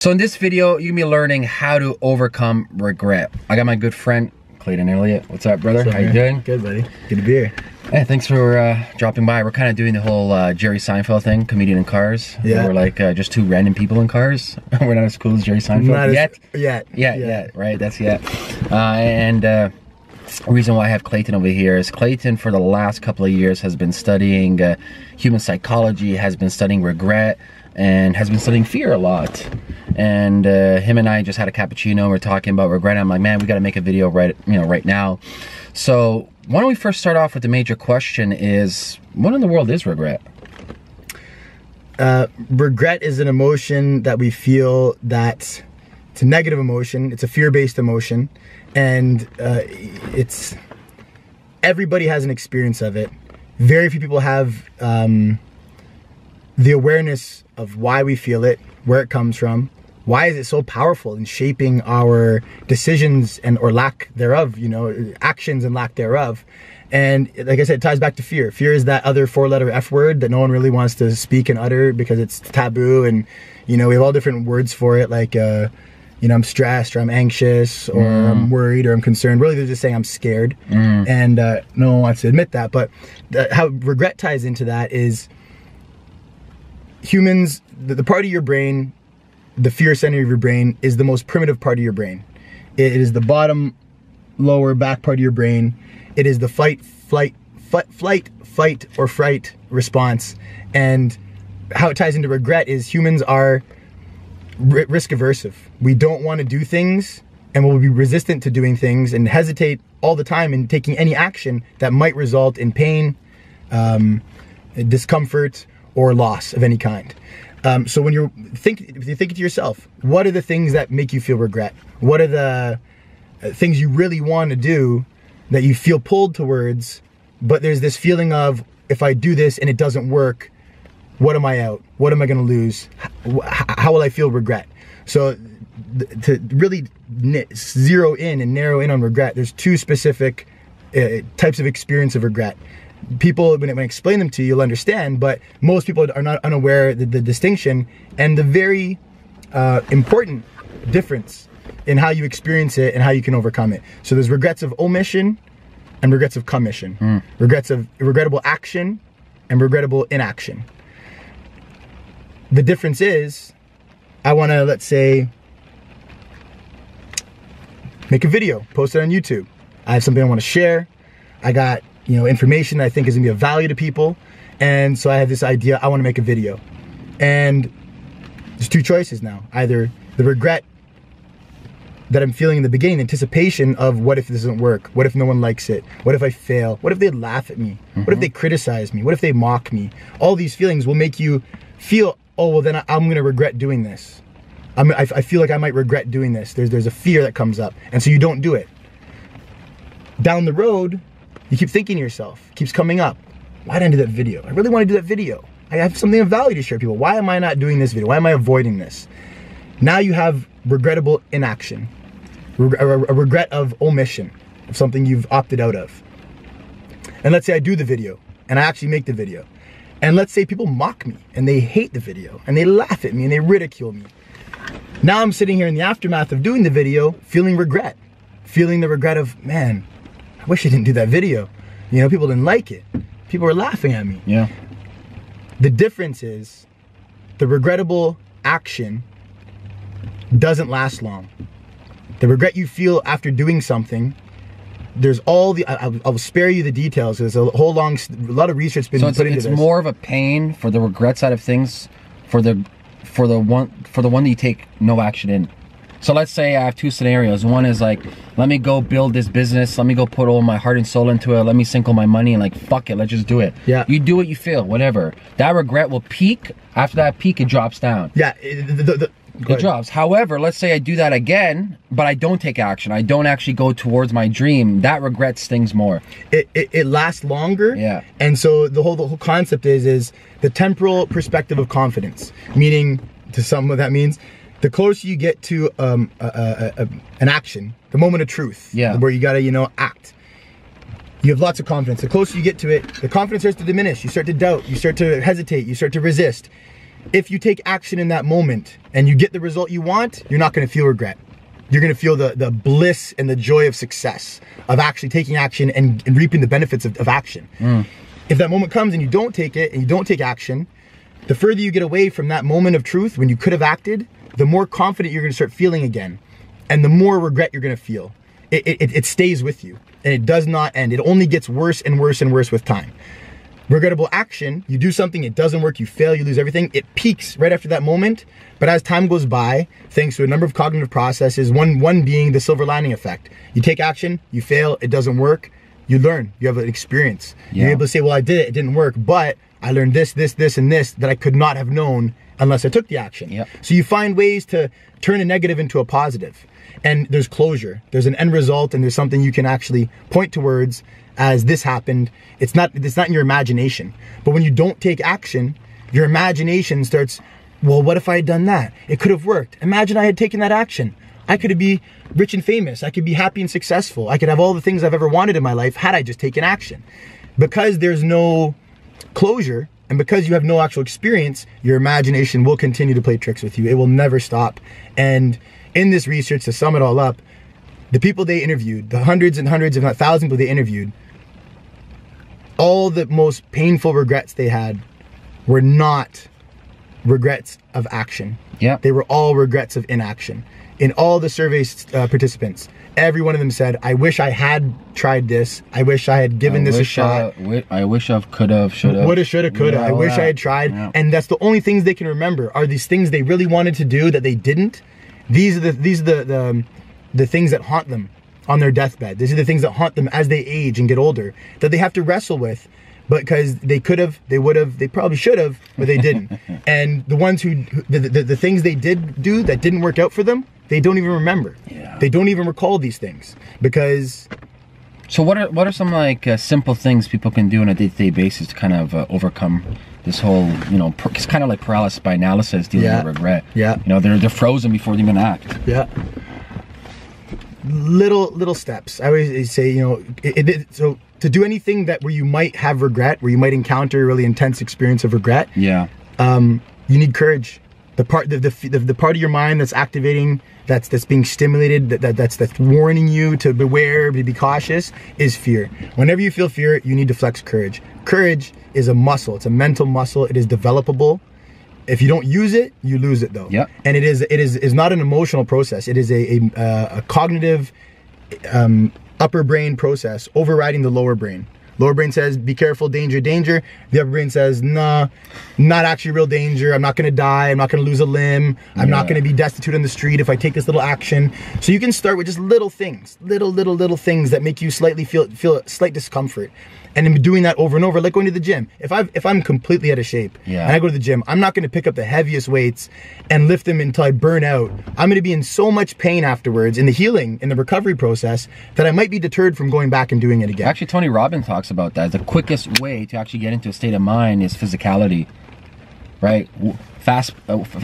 So in this video, you're gonna be learning how to overcome regret. I got my good friend, Clayton Elliott. What's up, brother? What's up, how you doing? Good, buddy. Good to be here. Hey, thanks for dropping by. We're kind of doing the whole Jerry Seinfeld thing, comedian in cars. Yeah. We're like just two random people in cars. We're not as cool as Jerry Seinfeld yet. Right, that's yet. The reason why I have Clayton over here is Clayton for the last couple of years has been studying human psychology, has been studying regret, and has been studying fear a lot. And him and I just had a cappuccino. We're talking about regret. I'm like, man, we got to make a video right now. So why don't we first start off with the major question is, what in the world is regret? Regret is an emotion that we feel that it's a negative emotion. It's a fear-based emotion. And everybody has an experience of it. Very few people have the awareness of why we feel it, where it comes from, why is it so powerful in shaping our decisions and or lack thereof, you know, actions and lack thereof. And like I said, it ties back to fear. Fear is that other four-letter F word that no one really wants to speak and utter because it's taboo, and you know, we have all different words for it, like you know, I'm stressed, or I'm anxious, or I'm worried, or I'm concerned. Really, they're just saying I'm scared, and no one wants to admit that. But how regret ties into that is humans, the part of your brain, the fear center of your brain, is the most primitive part of your brain. It is the bottom, lower back part of your brain. It is the fight, or fright response. And how it ties into regret is humans are risk aversive. We don't want to do things, and we'll be resistant to doing things and hesitate all the time in taking any action that might result in pain, discomfort, or loss of any kind. So when you think to yourself, what are the things that make you feel regret? What are the things you really want to do that you feel pulled towards, but there's this feeling of, if I do this and it doesn't work, what am I out? What am I gonna lose? How will I feel regret? So to really zero in and narrow in on regret, there's two specific types of experience of regret. People, when I explain them to you, you'll understand, but most people are not unaware of the distinction and the very important difference in how you experience it and how you can overcome it. So there's regrets of omission and regrets of commission. Regrets of regrettable action and regrettable inaction. The difference is, I want to, let's say, make a video, post it on YouTube. I have something I want to share. I got, you know, information that I think is going to be of value to people. And so I have this idea, I want to make a video. And there's two choices now. Either the regret that I'm feeling in the beginning, anticipation of what if this doesn't work? What if no one likes it? What if I fail? What if they laugh at me? What if they criticize me? What if they mock me? All these feelings will make you feel, oh, well, then I'm going to regret doing this. I feel like I might regret doing this. There's a fear that comes up, and so you don't do it. Down the road, you keep thinking to yourself, keeps coming up, why didn't I do that video? I really want to do that video. I have something of value to share with people. Why am I not doing this video? Why am I avoiding this? Now you have regrettable inaction, a regret of omission, of something you've opted out of. And let's say I do the video, and I actually make the video. And let's say people mock me, and they hate the video, and they laugh at me, and they ridicule me. Now I'm sitting here in the aftermath of doing the video, feeling regret. Feeling the regret of, man, I wish I didn't do that video. You know, people didn't like it. People were laughing at me. Yeah. The difference is, the regrettable action doesn't last long. The regret you feel after doing something, there's all the, I'll spare you the details. There's a whole long, a lot of research been put into this. So it's more of a pain for the regret side of things, for the one that you take no action in. So let's say I have two scenarios. One is like, let me go build this business. Let me go put all my heart and soul into it. Let me sink all my money and like, fuck it, let's just do it. Yeah. You do what you feel, whatever. That regret will peak. After that peak, it drops down. Yeah. It drops. However, let's say I do that again, but I don't take action. I don't actually go towards my dream. That regret stings more. It lasts longer. Yeah. And so the whole concept is the temporal perspective of confidence. Meaning, to some, what that means, the closer you get to an action, the moment of truth, yeah, where you gotta, you know, act. You have lots of confidence. The closer you get to it, the confidence starts to diminish. You start to doubt. You start to hesitate. You start to resist. if you take action in that moment and you get the result you want, you're not gonna feel regret. You're gonna feel the bliss and the joy of success, of actually taking action and reaping the benefits of action. Mm. If that moment comes and you don't take it and you don't take action, the further you get away from that moment of truth when you could have acted, the more confident you're gonna start feeling again, and the more regret you're gonna feel. It stays with you, and it does not end. It only gets worse and worse and worse with time. Regrettable action, you do something, it doesn't work, you fail, you lose everything. It peaks right after that moment, but as time goes by, thanks to a number of cognitive processes, one being the silver lining effect. You take action, you fail, it doesn't work, you learn, you have an experience. Yeah. You're able to say, well, I did it, it didn't work, but I learned this, this, this, and this that I could not have known unless I took the action. Yep. So you find ways to turn a negative into a positive. And there's closure, there's an end result, and there's something you can actually point towards as this happened. It's not in your imagination. But when you don't take action, your imagination starts, well, what if I had done that? It could have worked. Imagine I had taken that action. I could be rich and famous. I could be happy and successful. I could have all the things I've ever wanted in my life had I just taken action. Because there's no closure, and because you have no actual experience, your imagination will continue to play tricks with you. It will never stop. And in this research, to sum it all up, the people they interviewed, the hundreds and hundreds, if not thousands of people they interviewed, all the most painful regrets they had were not regrets of action. Yeah. They were all regrets of inaction. In all the survey participants, every one of them said, I wish I had tried this. I wish I had given this a shot. I wish I could have, should have. Would have, should have, could have. I wish I had tried. Yeah. And that's the only things they can remember are these things they really wanted to do that they didn't. These are the things that haunt them on their deathbed. These are the things that haunt them as they age and get older, that they have to wrestle with, because they could have, they would have, they probably should have, but they didn't. And the ones who the things they did do that didn't work out for them, they don't even remember. Yeah. They don't even recall these things because. So what are some like simple things people can do on a day-to-day basis to kind of overcome this whole, you know, it's kind of like paralysis by analysis dealing with regret. Yeah. You know, they're frozen before they even act. Yeah. Little steps. I always say, you know, so to do anything that where you might have regret, where you might encounter a really intense experience of regret. Yeah. You need courage. The part of your mind that's activating, that's being stimulated, that's warning you to beware, to be cautious, is fear. Whenever you feel fear, you need to flex courage. Courage is a muscle. It's a mental muscle. It is developable. If you don't use it, you lose it, though. Yep. And it is not an emotional process. It is a cognitive upper brain process overriding the lower brain. Lower brain says, be careful, danger, danger. The upper brain says, nah, not actually real danger. I'm not gonna die, I'm not gonna lose a limb. I'm not gonna be destitute on the street if I take this little action. So you can start with just little things, little things that make you slightly feel slight discomfort. And I'm doing that over and over, like going to the gym. If I'm completely out of shape and I go to the gym, I'm not gonna pick up the heaviest weights and lift them until I burn out. I'm gonna be in so much pain afterwards in the healing, in the recovery process, that I might be deterred from going back and doing it again. Actually, Tony Robbins talks about that. The quickest way to actually get into a state of mind is physicality, right?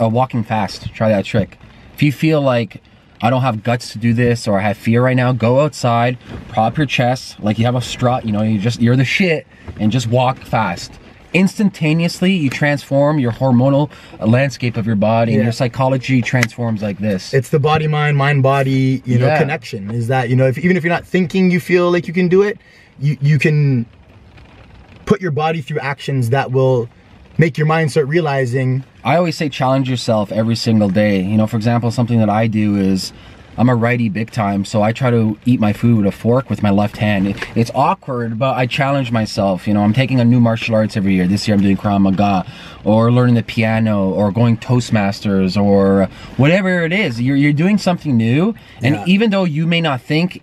Walking fast, try that trick. If you feel like, I don't have guts to do this, or I have fear right now, go outside, prop your chest like you have a strut, you know, you're the shit, and just walk fast. Instantaneously, you transform your hormonal landscape of your body, and your psychology transforms like this. It's the body, mind, body, you know, connection. Is that, you know, if, even if you're not thinking, you feel like you can do it, you can put your body through actions that will make your mind start realizing. I always say challenge yourself every single day. You know, for example, something that I do is, I'm a righty big time, so I try to eat my food with a fork with my left hand. It's awkward, but I challenge myself. You know, I'm taking a new martial arts every year. This year I'm doing Krav Maga, or learning the piano, or going Toastmasters, or whatever it is. You're doing something new, and even though you may not think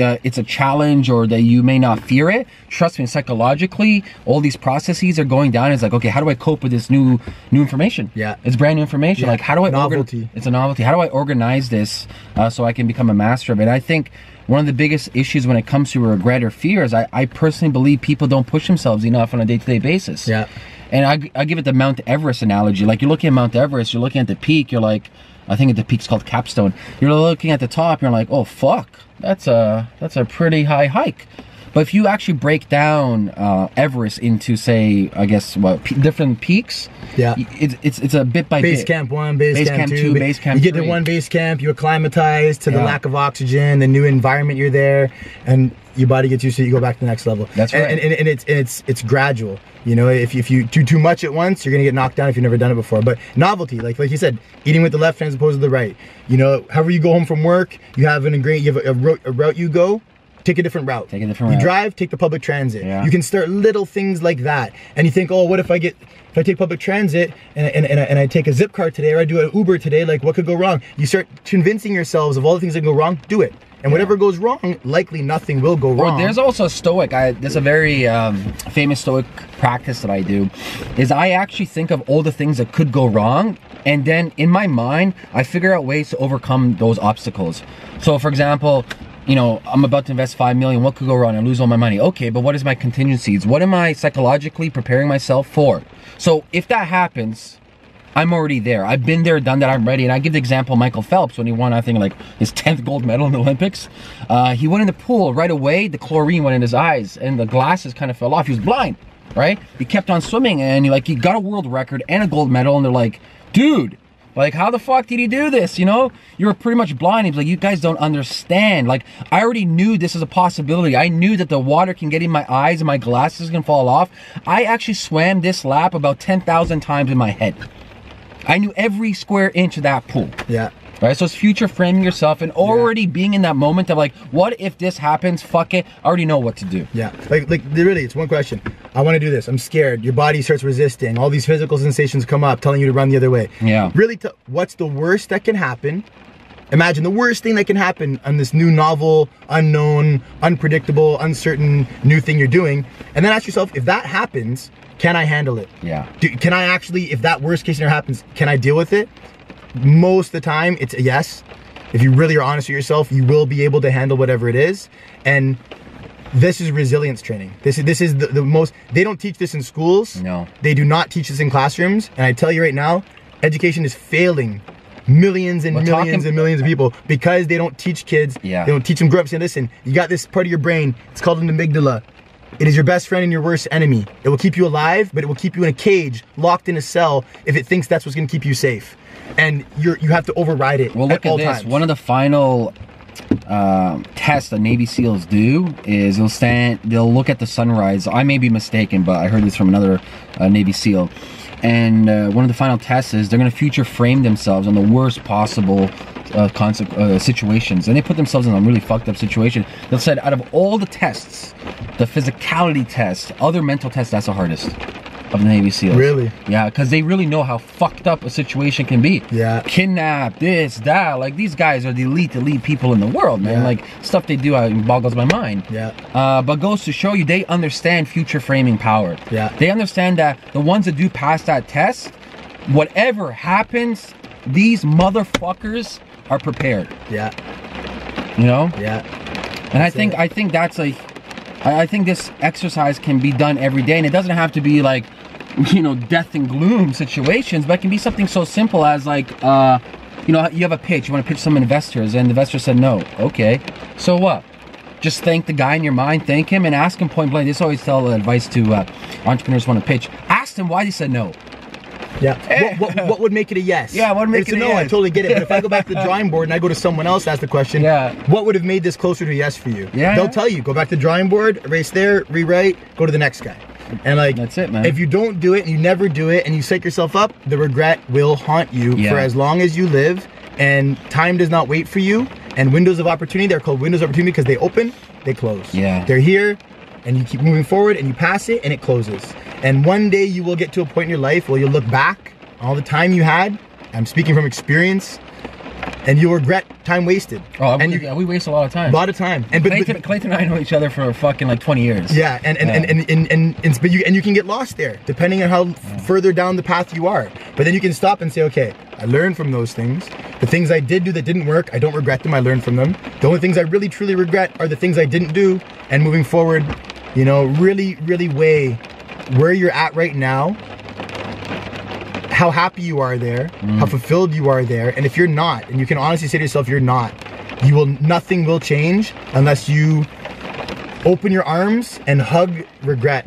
it's a challenge, or that you may not fear it, trust me, psychologically, all these processes are going down. It's like, okay, how do I cope with this new information? Yeah. It's brand new information. Yeah. Like, how do I... Novelty. It's a novelty. How do I organize this so I can become a master of it? I think one of the biggest issues when it comes to regret or fear is I personally believe people don't push themselves enough on a day-to-day basis. Yeah. And I give it the Mount Everest analogy. Like, you're looking at Mount Everest, you're looking at the peak, you're like... I think the peak's called Capstone. You're looking at the top, you're like, oh fuck, that's a pretty high hike. But if you actually break down Everest into, say, I guess what different peaks, yeah, it's a bit by base bit. Camp one, base camp two, base camp. You get to one base camp, you acclimatize to the lack of oxygen, the new environment you're there, and your body gets used to it. You go back to the next level. That's right. And it's gradual. You know, if you do too much at once, you're gonna get knocked down if you've never done it before. But novelty, like you said, eating with the left hand as opposed to the right. You know, however you go home from work, you have an ingredient, you have a route you go. Take a different route. Take a different route. You drive, take the public transit. Yeah. You can start little things like that. And you think, oh, what if I take public transit and I take a Zipcar today, or I do an Uber today, like what could go wrong? You start convincing yourselves of all the things that go wrong, do it. And whatever goes wrong, likely nothing will go wrong. Or there's also a Stoic. There's a very famous Stoic practice that I do, is I actually think of all the things that could go wrong, and then in my mind, I figure out ways to overcome those obstacles. So for example, you know, I'm about to invest $5 million. What could go wrong? I lose all my money. Okay, but what is my contingencies? What am I psychologically preparing myself for? So if that happens, I'm already there. I've been there, done that. I'm ready. And I give the example of Michael Phelps when he won, I think, like his 10th gold medal in the Olympics. He went in the pool right away. The chlorine went in his eyes, and the glasses kind of fell off. He was blind, right? He kept on swimming, and he got a world record and a gold medal. And they're like, dude. Like, how the fuck did he do this, you know? You were pretty much blind. He was like, you guys don't understand. Like, I already knew this is a possibility. I knew that the water can get in my eyes and my glasses can fall off. I actually swam this lap about 10,000 times in my head. I knew every square inch of that pool. Yeah. Right? So it's future framing yourself and already being in that moment of like, what if this happens? Fuck it. I already know what to do. Yeah. Like really, it's one question. I want to do this. I'm scared. Your body starts resisting. All these physical sensations come up, telling you to run the other way. Yeah. Really, what's the worst that can happen? Imagine the worst thing that can happen on this new, novel, unknown, unpredictable, uncertain new thing you're doing, and then ask yourself, if that happens, can I handle it? Yeah. Can I actually, if that worst case scenario happens, can I deal with it? Most of the time, it's a yes. If you really are honest with yourself, you will be able to handle whatever it is, and this is resilience training. This is the most, they don't teach this in schools. No. They do not teach this in classrooms. And I tell you right now, education is failing millions and millions and millions of people because they don't teach kids. Yeah. They don't teach them, grow up saying, listen, you got this part of your brain. It's called an amygdala. It is your best friend and your worst enemy. It will keep you alive, but it will keep you in a cage, locked in a cell, if it thinks that's what's gonna keep you safe. And you have to override it. Well, look at this. One of the final test that Navy SEALs do is they'll look at the sunrise. I may be mistaken, but I heard this from another Navy SEAL. And one of the final tests is they're going to future frame themselves on the worst possible situations, and they put themselves in a really fucked up situation. They'll say, out of all the tests, the physicality test, other mental tests, that's the hardest of the Navy SEALs. Really? Yeah, because they really know how fucked up a situation can be. Yeah. Kidnap, this, that. Like, these guys are the elite people in the world, man. Yeah. Like, stuff they do boggles my mind. Yeah. But goes to show you, they understand future framing power. Yeah. They understand that the ones that do pass that test, whatever happens, these motherfuckers are prepared. Yeah. You know? Yeah. And I think that's like, I think this exercise can be done every day, and it doesn't have to be like, you know, death and gloom situations, but it can be something so simple as like, you know, you have a pitch, you want to pitch some investors, and the investor said no. Okay, so what? Just thank the guy in your mind, thank him, and ask him point blank. This always tell advice to entrepreneurs want to pitch. Ask them why they said no. Yeah. Hey. What would make it a yes? Yeah, what would make it a no? Yes. I totally get it. But if I go back to the drawing board and I go to someone else to ask the question, what would have made this closer to a yes for you? Yeah. They'll tell you, go back to the drawing board, erase there, rewrite, go to the next guy. And like, that's it, man. If you don't do it and you never do it and you set yourself up, the regret will haunt you for as long as you live, and time does not wait for you. And windows of opportunity, they're called windows of opportunity because they open, they close. Yeah. They're here, and you keep moving forward, and you pass it, and it closes. And one day you will get to a point in your life where you'll look back on all the time you had, I'm speaking from experience, and you'll regret time wasted. Oh, we waste a lot of time. A lot of time. And but Clayton and I know each other for fucking like 20 years. Yeah, and you can get lost there, depending on how further down the path you are. But then you can stop and say, okay, I learned from those things. The things I did do that didn't work, I don't regret them, I learned from them. The only things I really truly regret are the things I didn't do, and moving forward, you know, really, really weigh where you're at right now, how happy you are there, how fulfilled you are there, and if you're not, and you can honestly say to yourself you're not, nothing will change unless you Open your arms and hug regret,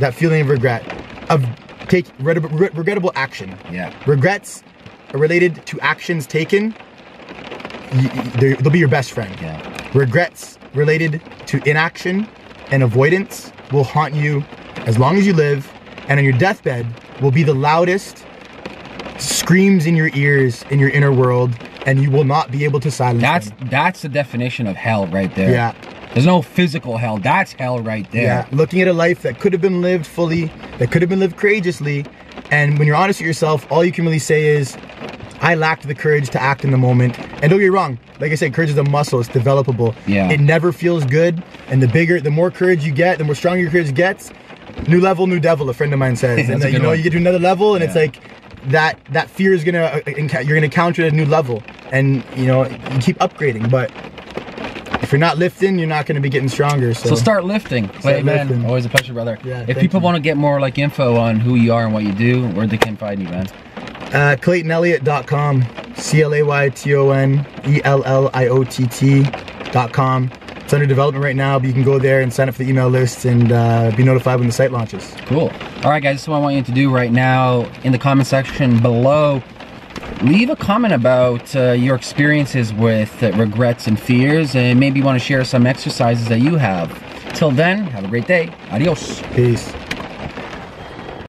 that feeling of regret, of take regrettable action. Yeah. Regrets are related to actions taken. They'll be your best friend. Yeah. Regrets related to inaction and avoidance will haunt you as long as you live, and on your deathbed will be the loudest screams in your ears, in your inner world, and you will not be able to silence them. That's the definition of hell right there. Yeah. There's no physical hell. That's hell right there. Yeah. Looking at a life that could have been lived fully, that could have been lived courageously, and when you're honest with yourself, all you can really say is, I lacked the courage to act in the moment. And don't get me wrong, like I said, courage is a muscle, it's developable. Yeah. It never feels good, and the more courage you get, the more stronger your courage gets. New level, new devil, a friend of mine says. And you know, you get to another level, and it's like, that fear is gonna, you're gonna counter at a new level, and you know, you keep upgrading, but if you're not lifting, you're not gonna be getting stronger. So start lifting. Hey man, always a pleasure, brother. Yeah, if people want to get more like info on who you are and what you do, where they can find you, man. ClaytonElliott.com, ClaytonElliott.com. It's under development right now, but you can go there and sign up for the email list and be notified when the site launches. Cool. All right, guys, this is what I want you to do right now. In the comment section below, leave a comment about your experiences with regrets and fears, and maybe you want to share some exercises that you have. Till then, have a great day. Adios. Peace.